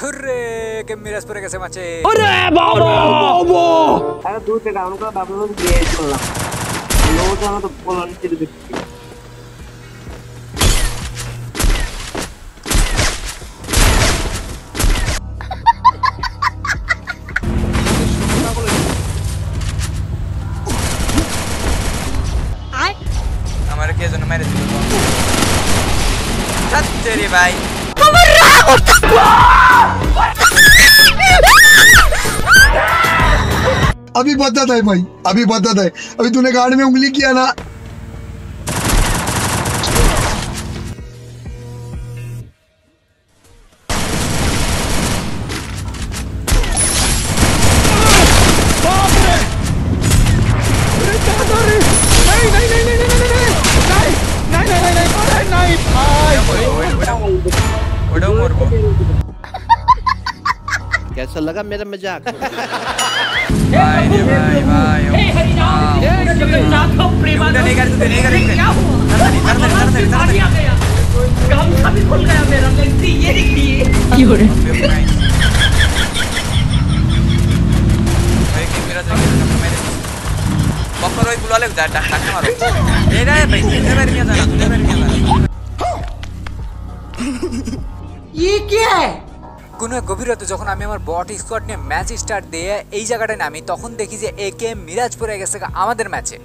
Hurray के मिरस पूरे कैसे मचे। अरे बाबू बाबू अरे दूर से डाउन का बाबू ये चलना लोग जाना तो बोलन चिढ़ दिखती है। हमारे क्या जन मेरे सच तेरी भाई अभी बदत है भाई, अभी बदत है। अभी तूने गाड़ी में उंगली किया ना। कैसा लगा मेरा मजाक? भाई भाई भाई बुला ले क्या है কোনো এক গভীর রাতে যখন আমি আমার বট স্কোয়াড নিয়ে ম্যাচ স্টার্ট দিয়ে এই জায়গাটায় নামি তখন দেখি যে একে মিরাজ পড়ে গেছে আমাদের ম্যাচে।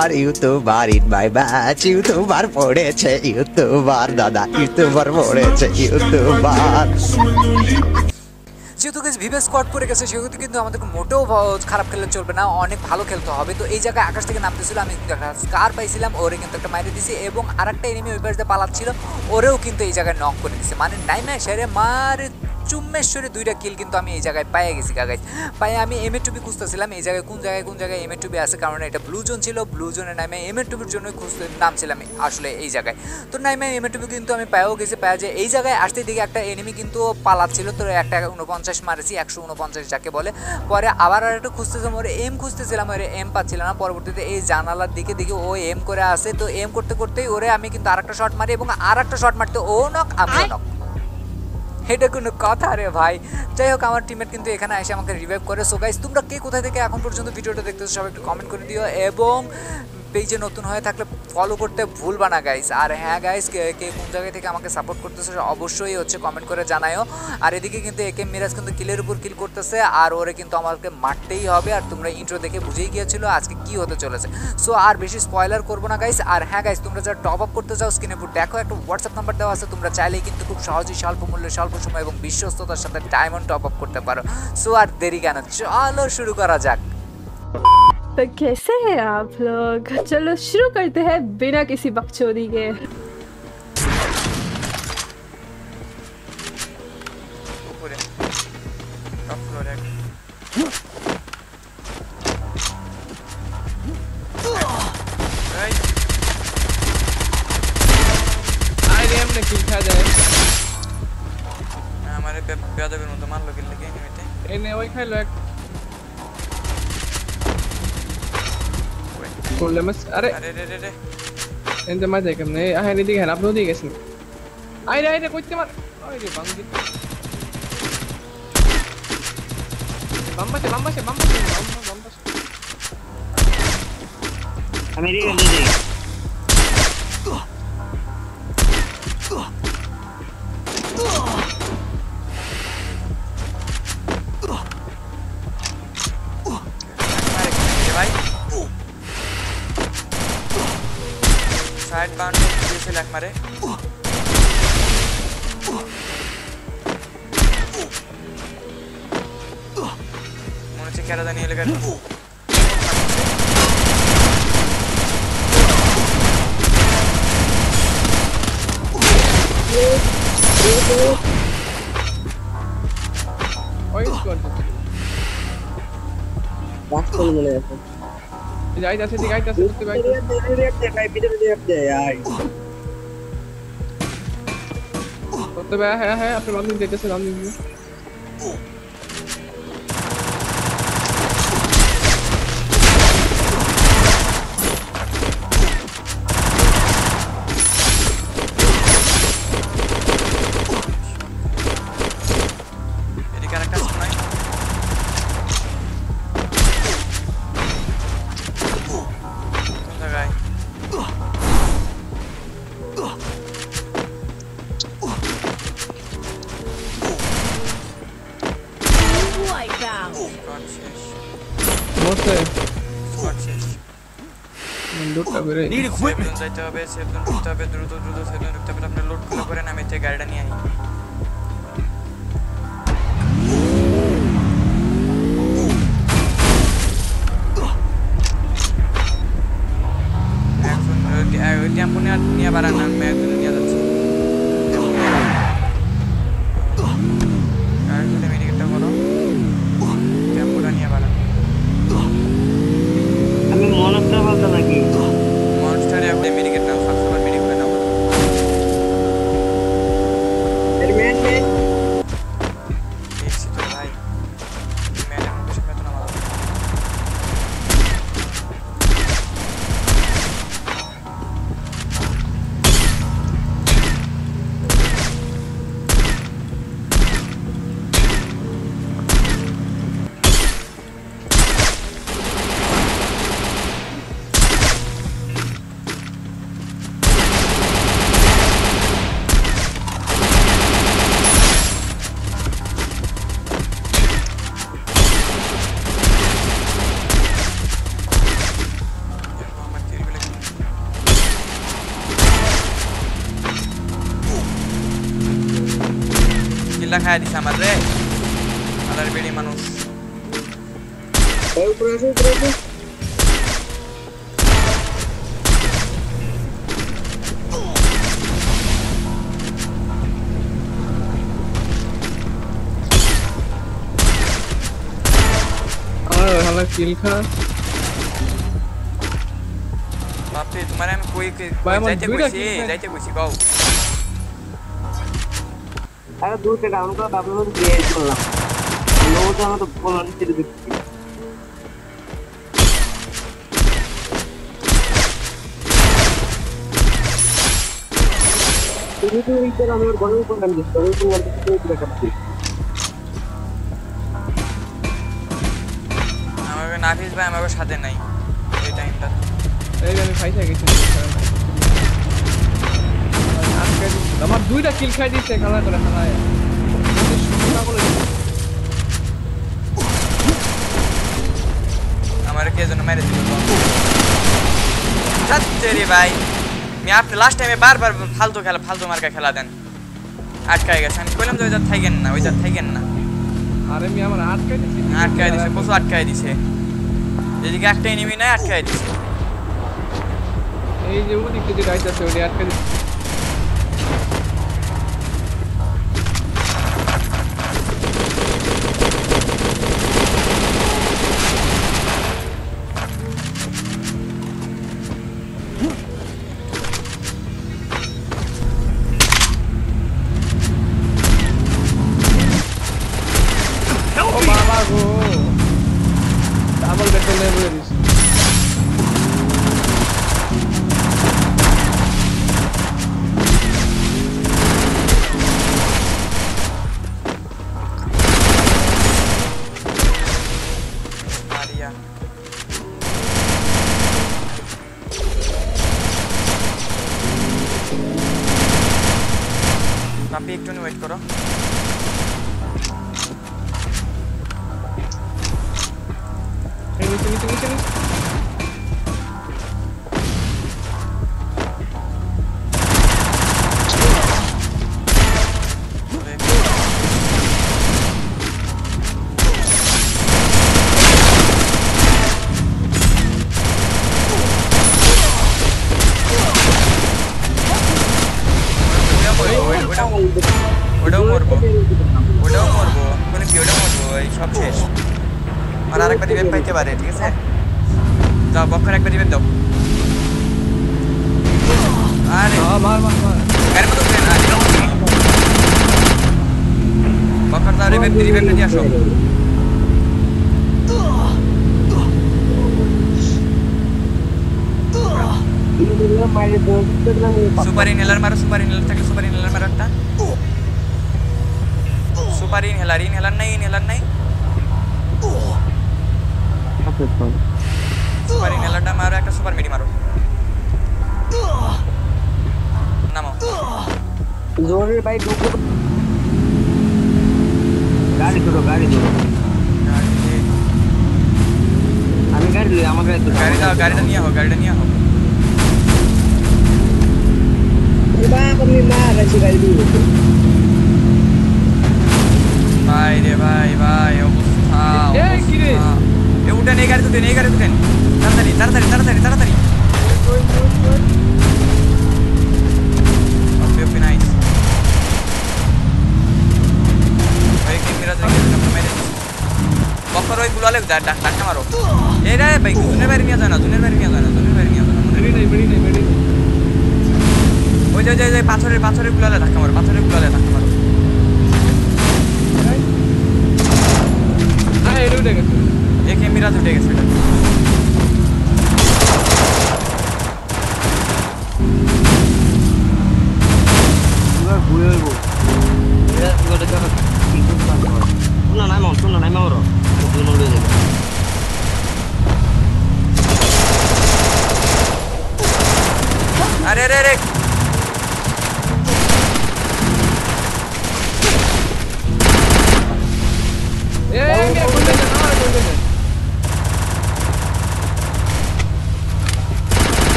আর YouTuber in my match YouTuber পড়েছে ইউটিউবার দাদা ইউটিউবার পড়েছে ইউটিউবার। যেহেতু গাইস ভিভে স্কোয়াড পড়ে গেছে সেহেতু কিন্তু আমাদেরকে মোটেও খারাপ খেললে চলবে না, অনেক ভালো খেলতে হবে। তো এই জায়গায় আকাশ থেকে নামতেছিল, আমি কিন্তু একটা স্কার পাইছিলাম, ওরে কিন্তু একটা মাইরে দিছি এবং আর একটা এনিমি ওই পাশে পালাচ্ছিল ওরেও কিন্তু এই জায়গায় নক করে দিছে। মানে নাইমে সেরে মার চুম্মেশ্বরে দুইটা কিল কিন্তু আমি এই জায়গায় পাইয়ে গেছি। গাইস পায়ে আমি এম এ টুবি খুঁজতেছিলাম এই জায়গায় কোন জায়গায় এম এ টুবি আছে, কারণ এটা ব্লু জোন ছিল, ব্লু জোনের নামে এম এ টুবির জন্য খুঁজতে নামছিলাম আসলে এই জায়গায়। তো নাইমে এম এ টুবি কিন্তু আমি পায়েও গেছি। পায়ে যে এই জায়গায় আসতে দেখি একটা এনিমি কিন্তু পালাচ্ছিল, তো একটা 49 মারেছি, 149 যাকে বলে। পরে আবার আর একটু খুঁজতেছিলাম, ওর এম খুঁজতেছিলাম, ওর এম পাচ্ছিলাম না। পরবর্তীতে এই জানালার দিকে দেখি ও এম করে আসে, তো এম করতে করতেই ওরে আমি কিন্তু আর একটা শট মারি এবং আর একটা শট মারতে ও নক আমিও নক। এটা কোনো কথা রে ভাই। যাই হোক আমার টিমমেট কিন্তু এখানে এসে আমাকে রিভাইভ করে। সো গাইস তোমরা কে কোথা থেকে এখন পর্যন্ত ভিডিওটা দেখতেছো সবাই একটু কমেন্ট করে দিও এবং পেজে নতুন হয়ে থাকলে ফলো করতে ভুলবা না গাইস। আর হ্যাঁ গাইস কে কোন জায়গা থেকে আমাকে সাপোর্ট করতেছে অবশ্যই কমেন্ট করে জানায়ও। আর এদিকে কিন্তু একে মিরাজ কিন্তু কিলের উপর কিল করতেছে আর ওরে কিন্তু আমাকে মারতেই হবে। আর তোমরা ইন্ট্রো দেখে বুঝেই গিয়েছিলো আজকে কি হতে চলেছে। সো আর বেশি স্পয়লার করবো না গাইস। আর হ্যাঁ গাইস তোমরা যারা টপ আপ করতে চাও স্ক্রিনে দেখো একটা হোয়াটসঅ্যাপ নাম্বার দেওয়া আছে, তোমরা চাইলেই কিন্তু খুব সহজেই স্বল্প মূল্যে স্বল্প সময় এবং বিশ্বস্ততার সাথে ডায়মন্ড টপ আপ করতে পারো। সো আর দেরি কেন চলো শুরু করা যাক। तो कैसे हैं आप लोग, चलो शुरू करते हैं बिना किसी बकचोदी के। हमारे प्यादा भी तो मान लो किल लगे नहीं वही खेल लेमस। अरे अरे अरे अरे एंड मत देखम नहीं आ नहीं दिख है आप लोग देखेस आई रे कुछ मत ओए रे बम दे मेरी गंदी साइड बाउंड से लग मारे मुझे से कह रहा था नहीं लगा ओए स्कोर बात को मिला है जाई जैसे दिखाई जैसे तो भाई पीछे दे दे यार तो भाई है अपने मम्मी देते से नाम नहीं What's that? Need equipment. Hai di sama re, ada lebih manus. Berapa? Oh, halak kill kha. Tapi, तुम्हारे में कोई जायते कोई सिखाओ अरे दूर से डाउन का बाबू में गेम खेल रहा लोगों से हम तो बोलने से दिख तेरी तो इधर हमें और बड़े ऊपर करने दो तो वर्ल्ड से इधर करते हमें भी नाफिस भाई हमें कुछ हाथे नहीं ये टाइम तक ये हमें फाइट है किसी আমার দুইটা কিল খাই দিছে খেলা করে খেলায় আমার কে যেন মেরে দিল সত্যি ভাই আমি আপনি লাস্ট টাইমে বারবার ফালতু মার্কা খেলা দেন আটকায় গেছে আমি কইলাম যে ওইটা থাকেন না আরে আমি আমার আটকায় দিছে কত আটকায় দিছে এদিকে একটা এনিমি নাই আটকায় দিছে এই যে ওদিকে যে গাইস আছে ওই আটকায় দিছে गाड़ी छोड़ो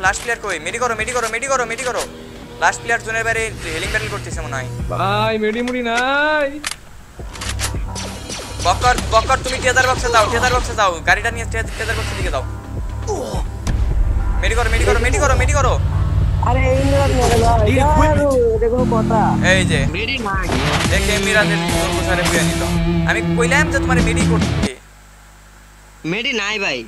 लास्ट प्लेयर कोई मेडी करो मेडी करो मेडी करो मेडी करो लास्ट प्लेयर जोने बारे हेलिंग बैटल করতেছে মনে হয় ভাই মেডি মুড়ি নাই বকর বকর তুমি টেদার বক্সে যাও গাড়িটা নিয়ে টেদার বক্সের দিকে যাও মেডি করো মেডি করো মেডি করো মেডি করো আরে এই দেখো কথা এই যে মেডি নাই দেখে মিরাজের কোন সারে পেয়ে নিল আমি কইলাম যে তোমার মেডি করতে মেডি নাই ভাই।